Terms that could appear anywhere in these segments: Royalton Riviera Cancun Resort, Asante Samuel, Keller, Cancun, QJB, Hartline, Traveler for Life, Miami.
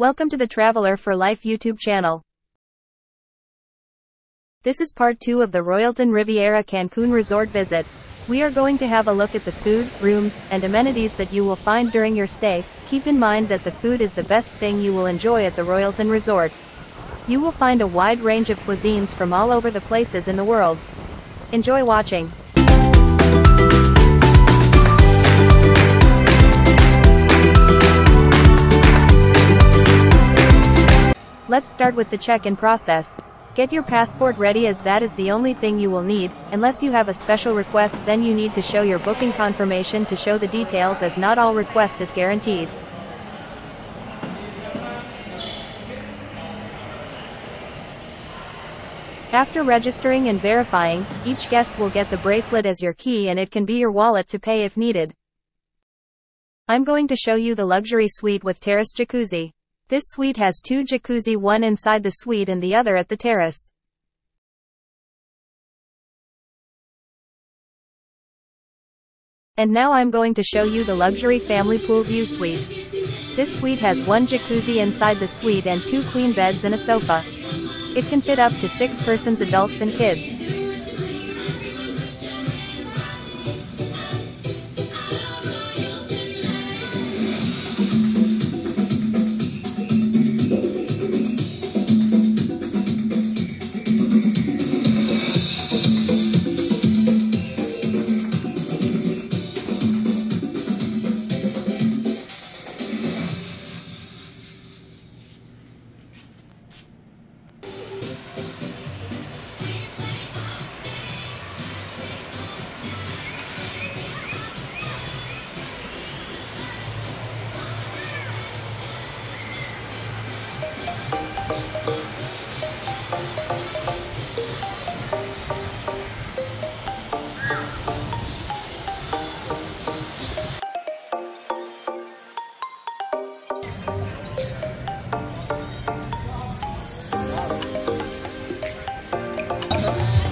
Welcome to the Traveler for Life YouTube channel. This is part 2 of the Royalton Riviera Cancun Resort visit. We are going to have a look at the food, rooms, and amenities that you will find during your stay. Keep in mind that the food is the best thing you will enjoy at the Royalton Resort. You will find a wide range of cuisines from all over the places in the world. Enjoy watching. Let's start with the check-in process. Get your passport ready, as that is the only thing you will need. Unless you have a special request, then you need to show your booking confirmation to show the details, as not all request is guaranteed. After registering and verifying, each guest will get the bracelet as your key, and it can be your wallet to pay if needed. I'm going to show you the luxury suite with terrace jacuzzi. This suite has two jacuzzi, one inside the suite and the other at the terrace. And now I'm going to show you the luxury family pool view suite. This suite has one jacuzzi inside the suite and two queen beds and a sofa. It can fit up to 6 persons, adults and kids.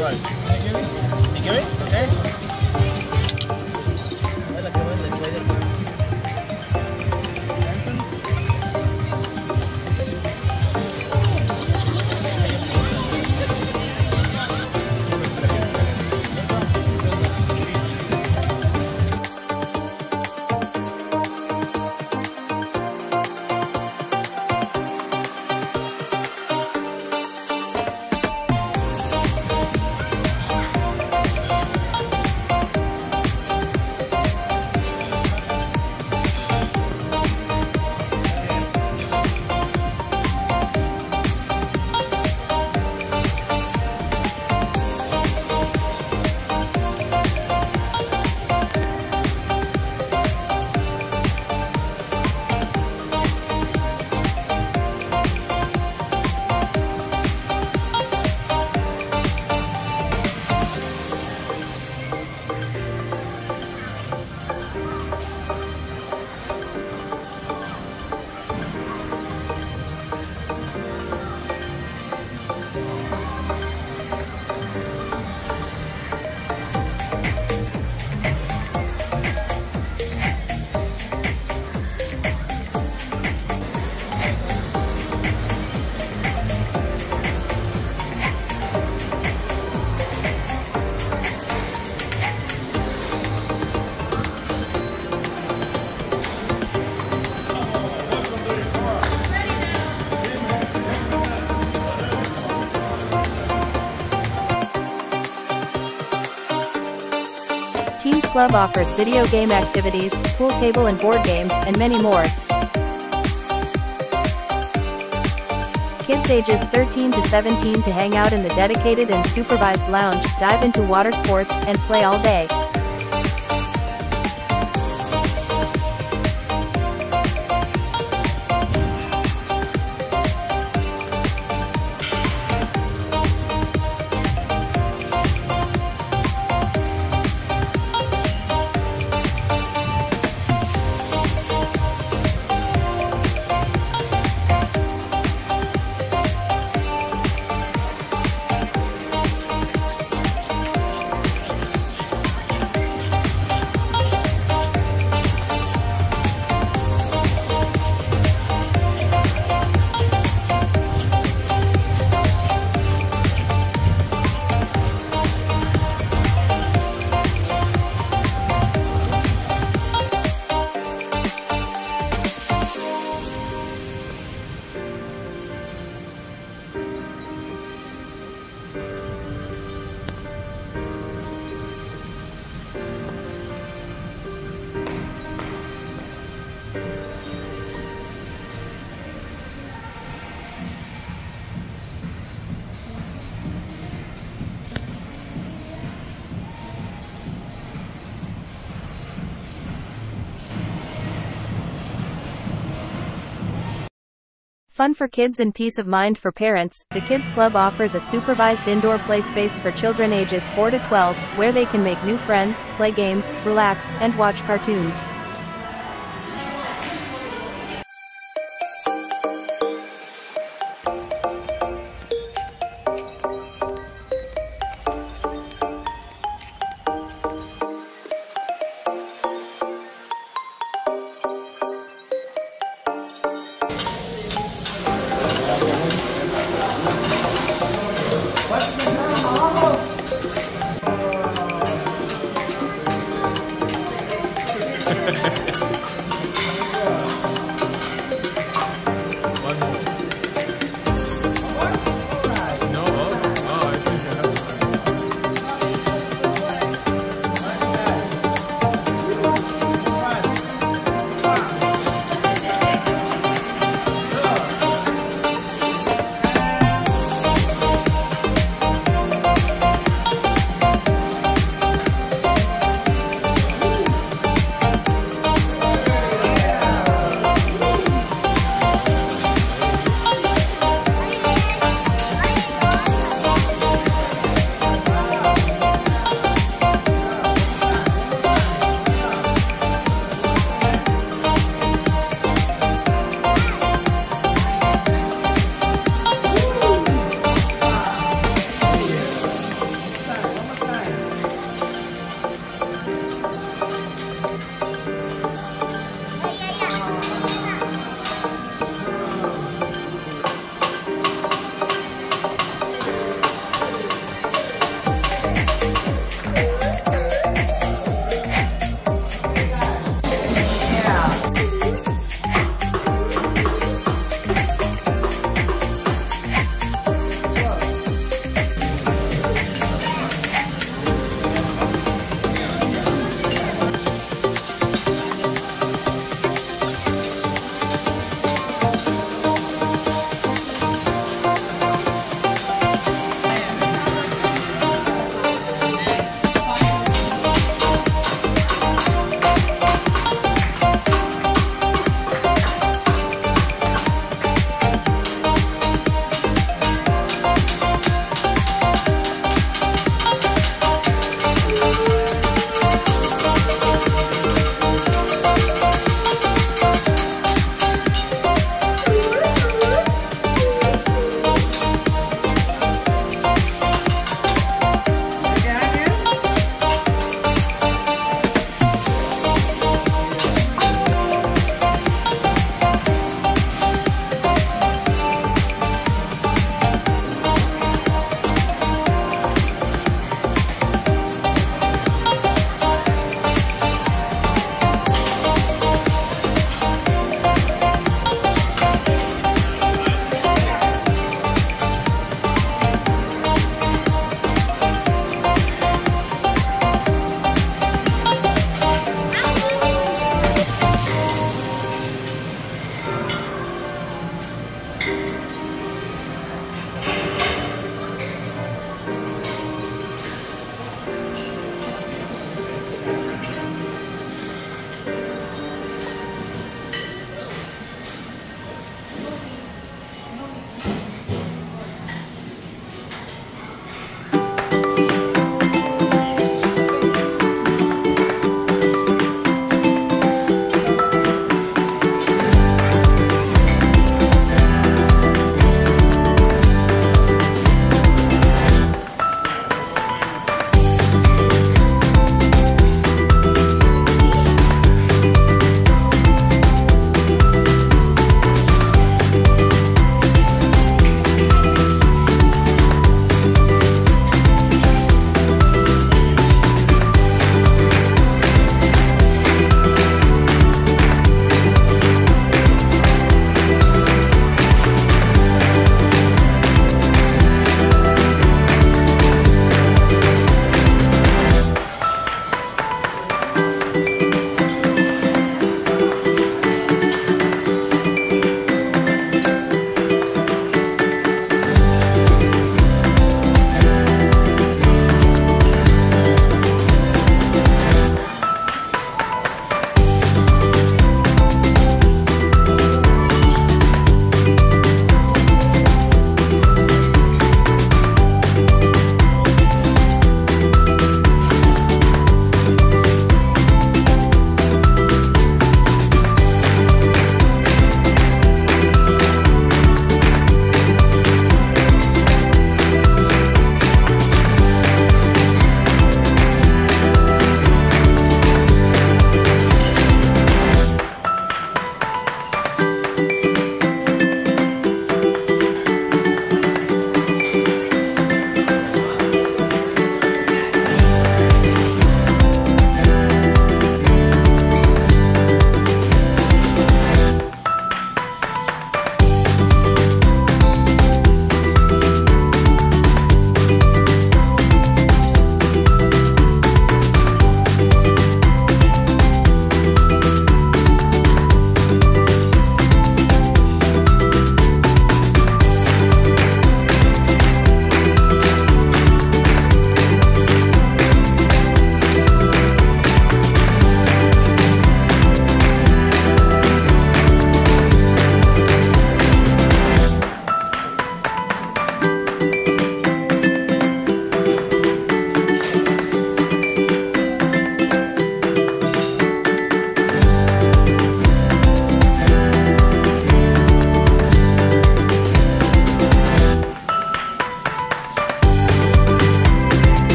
Right. You give it? Okay. Teens Club offers video game activities, pool table and board games, and many more. Kids ages 13 to 17 to hang out in the dedicated and supervised lounge, dive into water sports, and play all day. Fun for kids and peace of mind for parents. The Kids Club offers a supervised indoor play space for children ages 4 to 12, where they can make new friends, play games, relax, and watch cartoons.